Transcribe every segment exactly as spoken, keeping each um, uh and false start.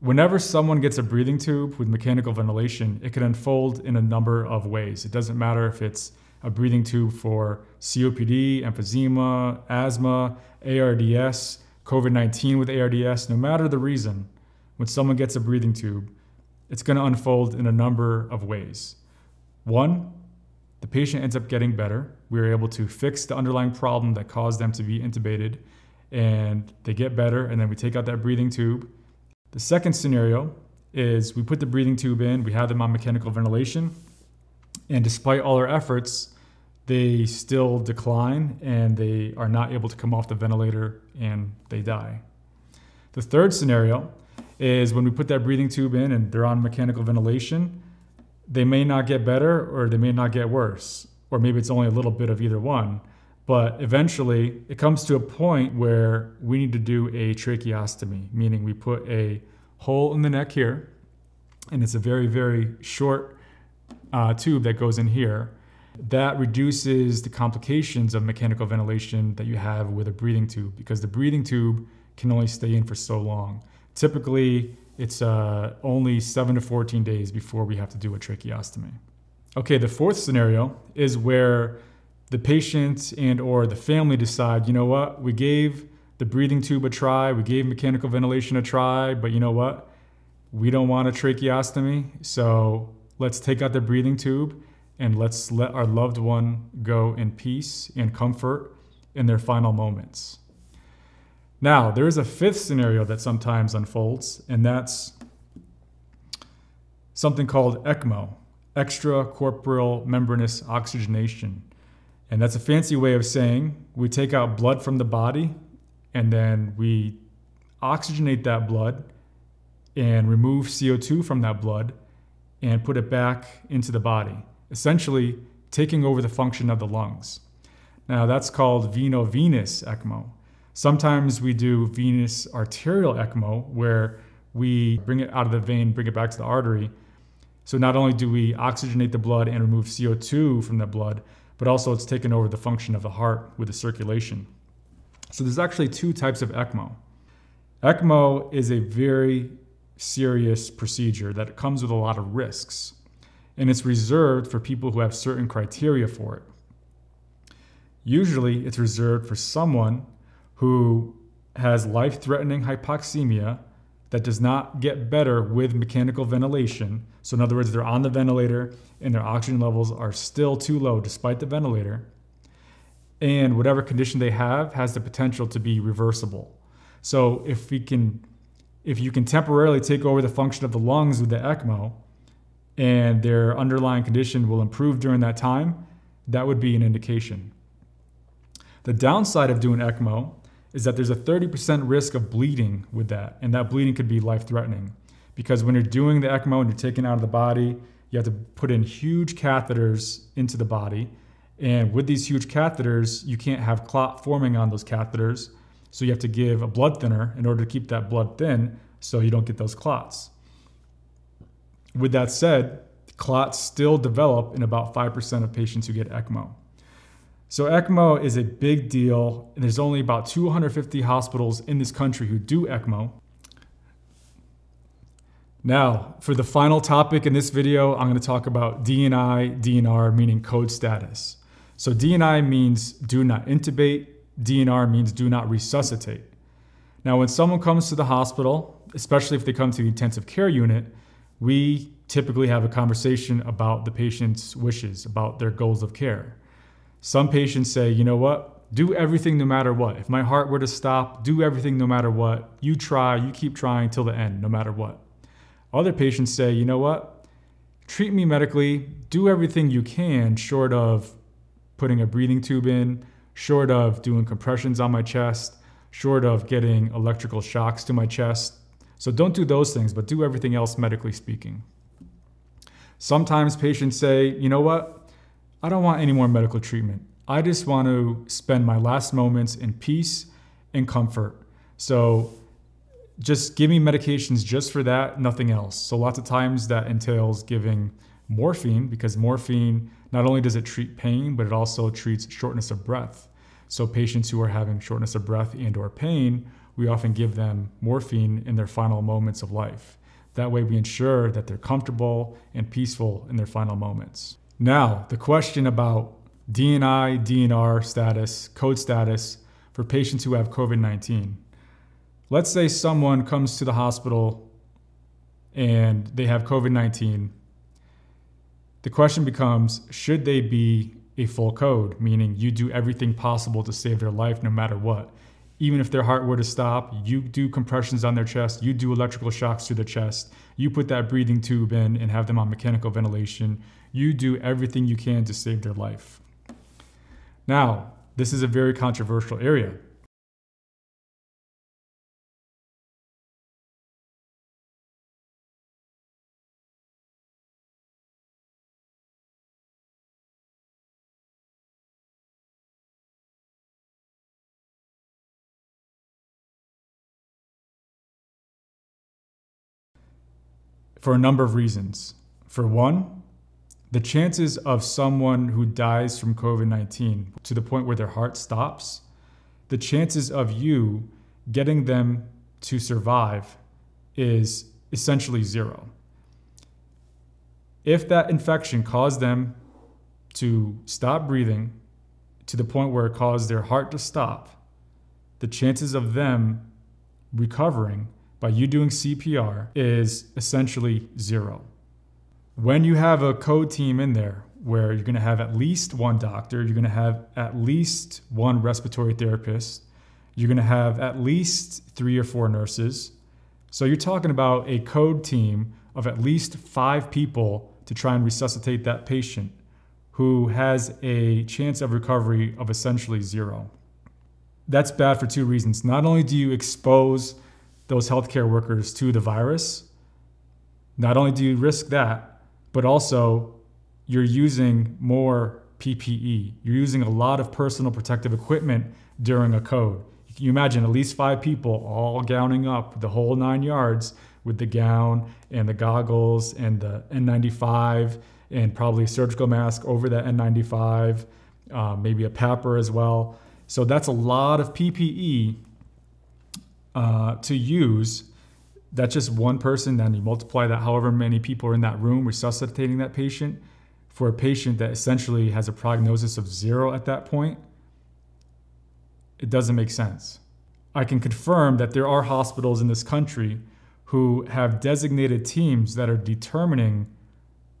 Whenever someone gets a breathing tube with mechanical ventilation, it can unfold in a number of ways. It doesn't matter if it's a breathing tube for C O P D, emphysema, asthma, A R D S, COVID nineteen with A R D S, no matter the reason, when someone gets a breathing tube, it's going to unfold in a number of ways. One, the patient ends up getting better. We are able to fix the underlying problem that caused them to be intubated, and they get better, and then we take out that breathing tube. The second scenario is we put the breathing tube in, we have them on mechanical ventilation, and despite all our efforts, they still decline and they are not able to come off the ventilator and they die. The third scenario is when we put that breathing tube in and they're on mechanical ventilation, they may not get better or they may not get worse, or maybe it's only a little bit of either one, but eventually it comes to a point where we need to do a tracheostomy, meaning we put a hole in the neck here, and it's a very, very short uh, tube that goes in here. That reduces the complications of mechanical ventilation that you have with a breathing tube, because the breathing tube can only stay in for so long. Typically, it's uh, only seven to fourteen days before we have to do a tracheostomy. Okay, the fourth scenario is where the patient and or the family decide, you know what, we gave the breathing tube a try, we gave mechanical ventilation a try, but you know what, we don't want a tracheostomy, so let's take out the breathing tube and let's let our loved one go in peace and comfort in their final moments. Now, there is a fifth scenario that sometimes unfolds, and that's something called ECMO, extracorporeal membranous oxygenation. And that's a fancy way of saying we take out blood from the body and then we oxygenate that blood and remove C O two from that blood and put it back into the body, essentially taking over the function of the lungs. Now that's called veno-venous ECMO. Sometimes we do venous arterial ECMO, where we bring it out of the vein, bring it back to the artery. So not only do we oxygenate the blood and remove C O two from the blood, but also it's taken over the function of the heart with the circulation. So there's actually two types of ECMO. ECMO is a very serious procedure that comes with a lot of risks, and it's reserved for people who have certain criteria for it. Usually it's reserved for someone who has life-threatening hypoxemia that does not get better with mechanical ventilation. So in other words, they're on the ventilator and their oxygen levels are still too low despite the ventilator. And whatever condition they have has the potential to be reversible. So if we can, if you can temporarily take over the function of the lungs with the ECMO and their underlying condition will improve during that time, that would be an indication. The downside of doing ECMO is that there's a thirty percent risk of bleeding with that, and that bleeding could be life-threatening, because when you're doing the ECMO and you're taken out of the body, you have to put in huge catheters into the body, and with these huge catheters, you can't have clot forming on those catheters, so you have to give a blood thinner in order to keep that blood thin so you don't get those clots. With that said, clots still develop in about five percent of patients who get ECMO. So ECMO is a big deal, and there's only about two hundred fifty hospitals in this country who do ECMO. Now, for the final topic in this video, I'm gonna talk about D N I, D N R, meaning code status. So D N I means do not intubate, D N R means do not resuscitate. Now, when someone comes to the hospital, especially if they come to the intensive care unit, we typically have a conversation about the patient's wishes, about their goals of care. Some patients say, you know what, do everything no matter what. If my heart were to stop, do everything no matter what. You try, you keep trying till the end, no matter what. Other patients say, you know what, treat me medically, do everything you can short of putting a breathing tube in, short of doing compressions on my chest, short of getting electrical shocks to my chest. So don't do those things, but do everything else medically speaking. Sometimes patients say, you know what, I don't want any more medical treatment. I just want to spend my last moments in peace and comfort. So just give me medications just for that, nothing else. So lots of times that entails giving morphine, because morphine, not only does it treat pain, but it also treats shortness of breath. So patients who are having shortness of breath and or pain, we often give them morphine in their final moments of life. That way we ensure that they're comfortable and peaceful in their final moments. Now, the question about D N I, D N R status, code status for patients who have COVID nineteen. Let's say someone comes to the hospital and they have COVID nineteen. The question becomes, should they be a full code, meaning you do everything possible to save their life no matter what? Even if their heart were to stop, you do compressions on their chest, you do electrical shocks to the chest, you put that breathing tube in and have them on mechanical ventilation, you do everything you can to save their life. Now, this is a very controversial area. For a number of reasons. For one, the chances of someone who dies from COVID nineteen to the point where their heart stops, the chances of you getting them to survive is essentially zero. If that infection caused them to stop breathing to the point where it caused their heart to stop, the chances of them recovering by you doing C P R is essentially zero. When you have a code team in there where you're gonna have at least one doctor, you're gonna have at least one respiratory therapist, you're gonna have at least three or four nurses. So you're talking about a code team of at least five people to try and resuscitate that patient who has a chance of recovery of essentially zero. That's bad for two reasons. Not only do you expose those healthcare workers to the virus, not only do you risk that, but also you're using more P P E. You're using a lot of personal protective equipment during a code. You imagine at least five people all gowning up the whole nine yards with the gown and the goggles and the N ninety-five and probably a surgical mask over that N ninety-five, uh, maybe a P A P R as well. So that's a lot of P P E Uh, to use. That's just one person. Then you multiply that however many people are in that room resuscitating that patient for a patient that essentially has a prognosis of zero at that point. It doesn't make sense. I can confirm that there are hospitals in this country who have designated teams that are determining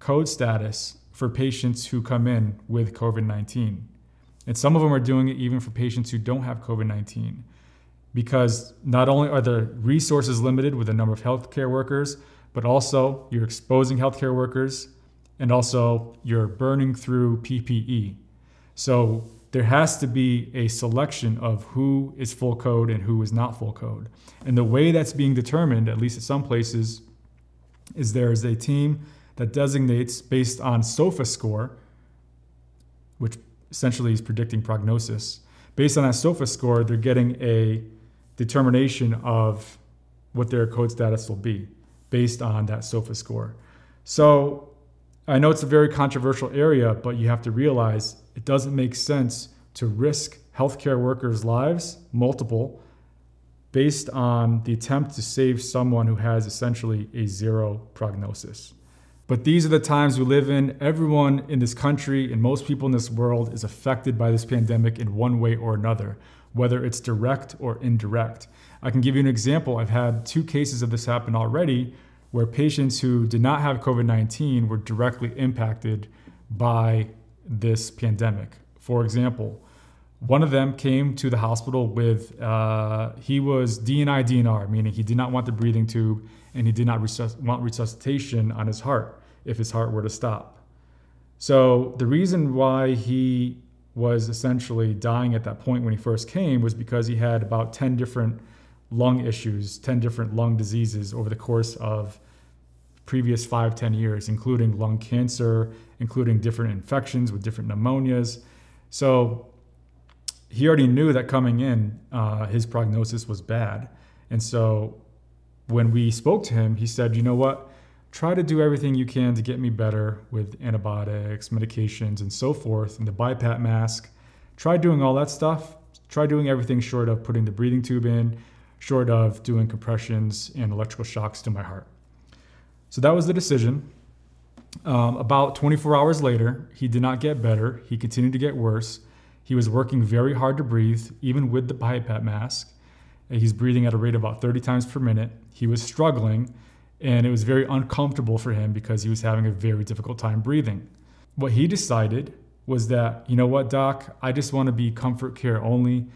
code status for patients who come in with COVID nineteen. And some of them are doing it even for patients who don't have COVID nineteen. Because not only are the resources limited with the number of healthcare workers, but also you're exposing healthcare workers and also you're burning through P P E. So there has to be a selection of who is full code and who is not full code. And the way that's being determined, at least at some places, is there is a team that designates based on SOFA score, which essentially is predicting prognosis. Based on that SOFA score, they're getting a determination of what their code status will be based on that SOFA score. So I know it's a very controversial area, but you have to realize it doesn't make sense to risk healthcare workers' lives, multiple, based on the attempt to save someone who has essentially a zero prognosis. But these are the times we live in. Everyone in this country and most people in this world is affected by this pandemic in one way or another, whether it's direct or indirect. I can give you an example. I've had two cases of this happen already where patients who did not have COVID nineteen were directly impacted by this pandemic. For example, one of them came to the hospital with, uh, he was D N I D N R, meaning he did not want the breathing tube and he did not resus- want resuscitation on his heart if his heart were to stop. So the reason why he was essentially dying at that point when he first came was because he had about ten different lung issues, ten different lung diseases over the course of previous five, ten years, including lung cancer, including different infections with different pneumonias. So he already knew that coming in, uh, his prognosis was bad. And so when we spoke to him, he said, you know what, try to do everything you can to get me better with antibiotics, medications, and so forth, and the BiPAP mask. Try doing all that stuff. Try doing everything short of putting the breathing tube in, short of doing compressions and electrical shocks to my heart. So that was the decision. Um, about twenty-four hours later, he did not get better. He continued to get worse. He was working very hard to breathe, even with the BiPAP mask. He's breathing at a rate of about thirty times per minute. He was struggling, and it was very uncomfortable for him because he was having a very difficult time breathing. What he decided was that, you know what, doc, I just want to be comfort care only.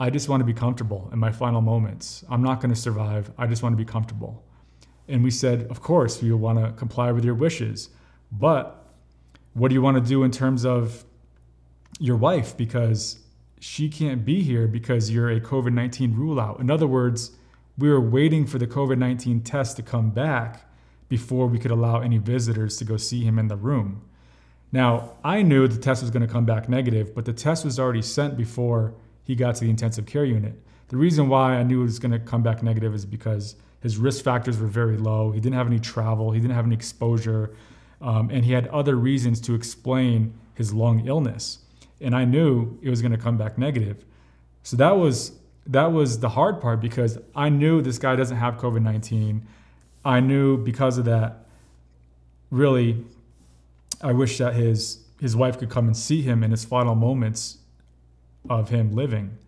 I just want to be comfortable in my final moments. I'm not going to survive. I just want to be comfortable. And we said, of course, we want to comply with your wishes, but what do you want to do in terms of your wife? Because she can't be here because you're a COVID nineteen rule out. In other words, we were waiting for the COVID nineteen test to come back before we could allow any visitors to go see him in the room. Now, I knew the test was going to come back negative, but the test was already sent before he got to the intensive care unit. The reason why I knew it was going to come back negative is because his risk factors were very low. He didn't have any travel. He didn't have any exposure. Um, and he had other reasons to explain his lung illness. And I knew it was going to come back negative. So that was, that was the hard part, because I knew this guy doesn't have COVID nineteen. I knew because of that, really, I wish that his, his wife could come and see him in his final moments of him living.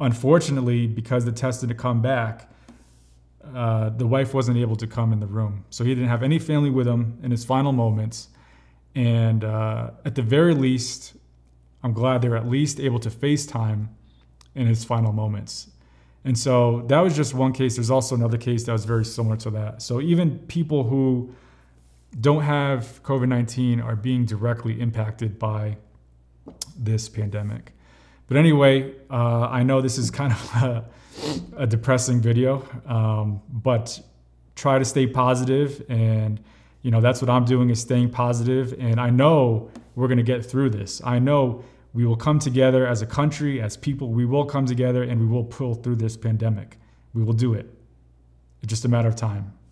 Unfortunately, because the test didn't come back, Uh, the wife wasn't able to come in the room. So he didn't have any family with him in his final moments. And uh, at the very least, I'm glad they were at least able to FaceTime in his final moments. And so that was just one case. There's also another case that was very similar to that. So even people who don't have COVID nineteen are being directly impacted by this pandemic. But anyway, uh, I know this is kind of a, a depressing video, um, but try to stay positive. And, you know, that's what I'm doing, is staying positive. And I know we're going to get through this. I know we will come together as a country, as people. We will come together and we will pull through this pandemic. We will do it. It's just a matter of time.